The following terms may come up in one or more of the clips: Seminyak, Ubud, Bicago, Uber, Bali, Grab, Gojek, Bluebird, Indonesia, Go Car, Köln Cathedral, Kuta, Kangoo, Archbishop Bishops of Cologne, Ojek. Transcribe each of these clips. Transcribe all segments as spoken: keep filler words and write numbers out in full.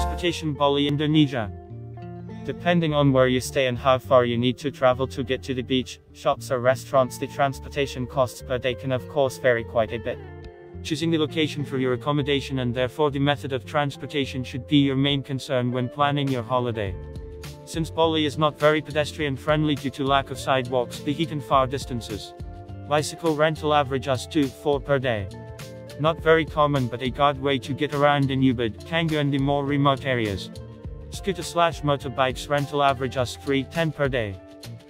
Transportation Bali, Indonesia. Depending on where you stay and how far you need to travel to get to the beach, shops or restaurants, the transportation costs per day can of course vary quite a bit. Choosing the location for your accommodation and therefore the method of transportation should be your main concern when planning your holiday. Since Bali is not very pedestrian friendly due to lack of sidewalks, the heat and far distances, bicycle rental averages two to four per day. Not very common, but a good way to get around in Ubud, Kangoo and the more remote areas. Scooter slash motorbikes rental averages three to ten per day.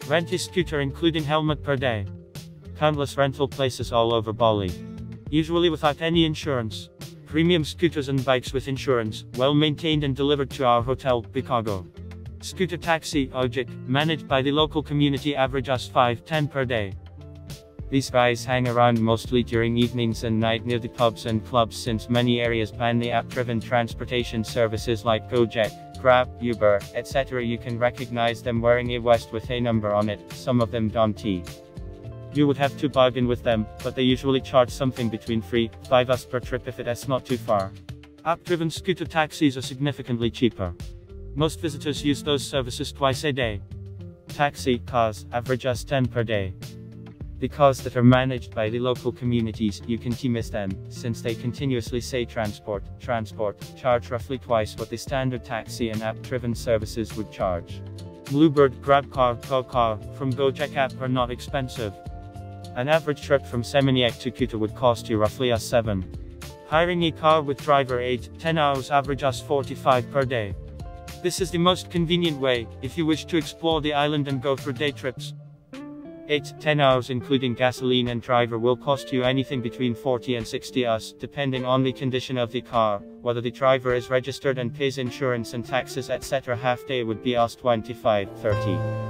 Rent a scooter including helmet per day. Countless rental places all over Bali, usually without any insurance. Premium scooters and bikes with insurance, well maintained and delivered to our hotel, Bicago. Scooter taxi, Ojek, managed by the local community, averages five to ten per day. These guys hang around mostly during evenings and night near the pubs and clubs, since many areas ban the app-driven transportation services like Gojek, Grab, Uber, et cetera. You can recognize them wearing a vest with a number on it, some of them don't. You would have to bargain with them, but they usually charge something between three to five us per trip if it's not too far. App-driven scooter taxis are significantly cheaper. Most visitors use those services twice a day. Taxi cars, averages ten per day. The cars that are managed by the local communities, you can miss them, since they continuously say transport, transport, charge roughly twice what the standard taxi and app-driven services would charge. Bluebird, Grab Car, Go Car, from Gojek app are not expensive. An average trip from Seminyak to Kuta would cost you roughly seven. Hiring a car with driver eight to ten hours, averages forty-five per day. This is the most convenient way, if you wish to explore the island and go for day trips. eight to ten hours including gasoline and driver will cost you anything between forty and sixty us, depending on the condition of the car, whether the driver is registered and pays insurance and taxes, et cetera. Half day would be us twenty-five to thirty.